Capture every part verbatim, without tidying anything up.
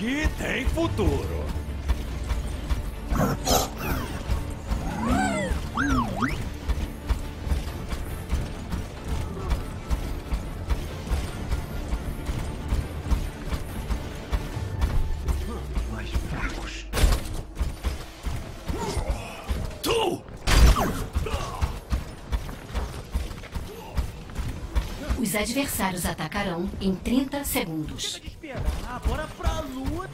aqui tem futuro. Os adversários atacarão em trinta segundos. Ah, bora pra luta!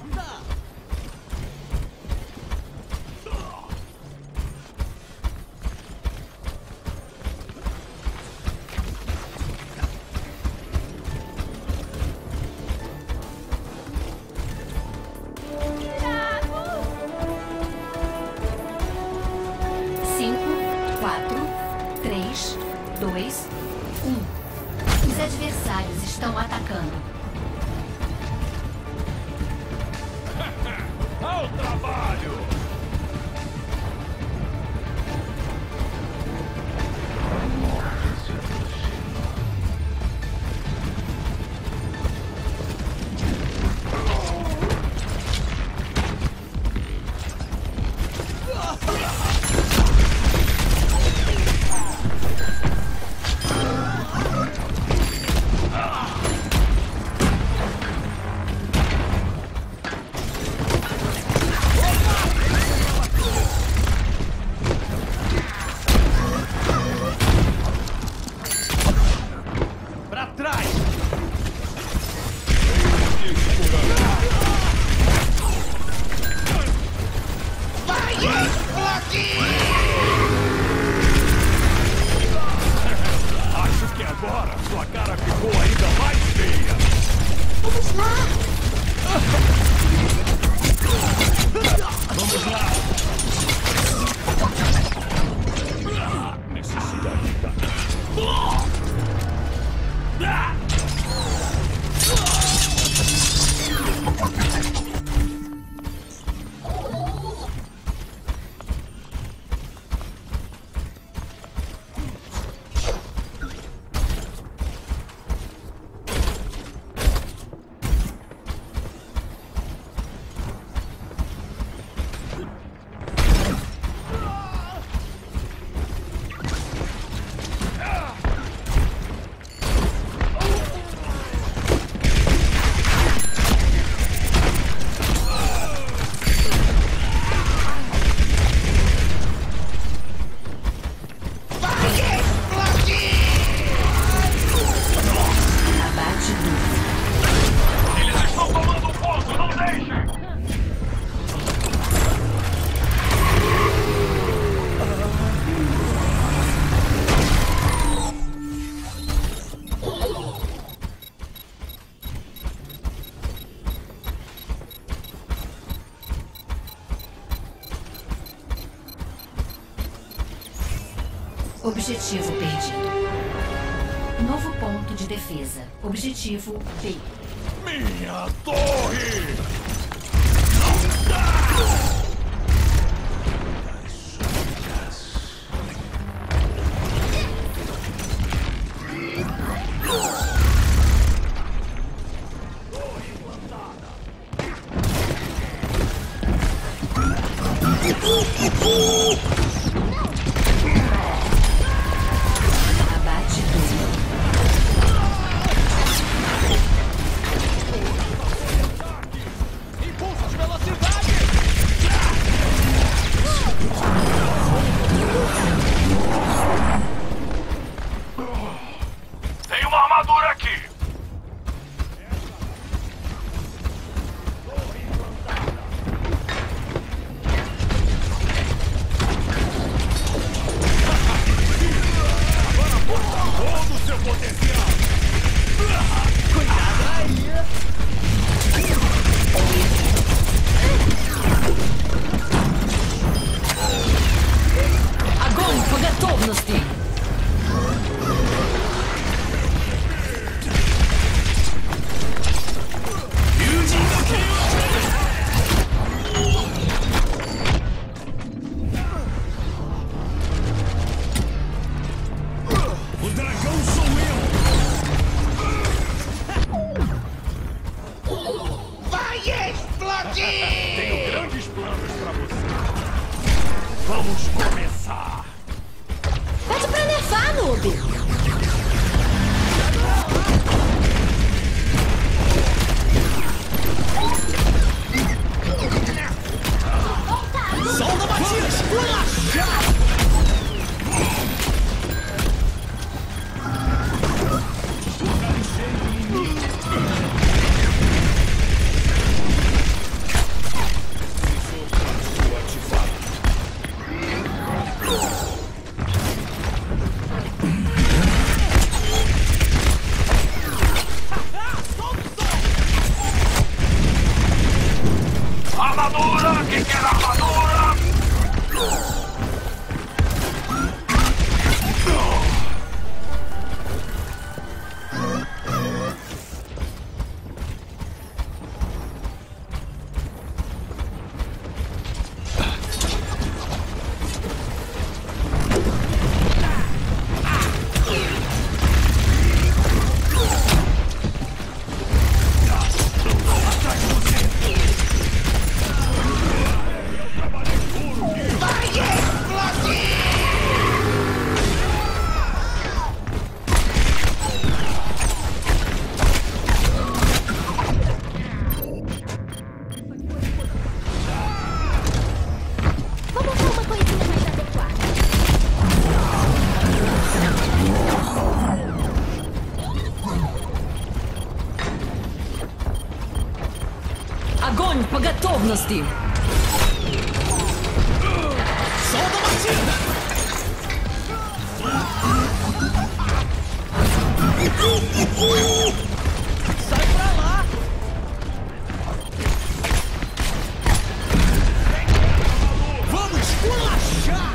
cinco, quatro, três, dois, um. Os adversários estão atacando. Ao trabalho! Objetivo perdido. Novo ponto de defesa. Objetivo B. Minha torre! Não dá! Impulsos, velocidade! Огонь по готовности! Sai pra lá! Vamos relaxar!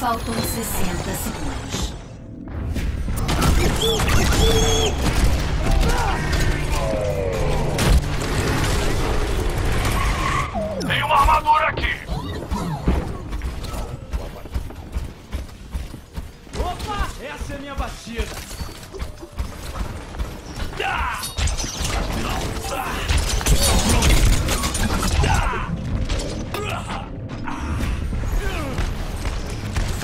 Faltam sessenta segundos. Tem uma armadura aqui. Opa, essa é minha batida.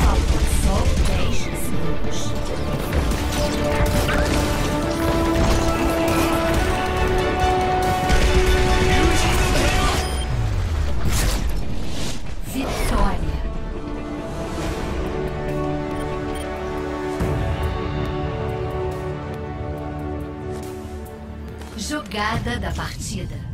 Faltam só dez segundos. Jogada da partida.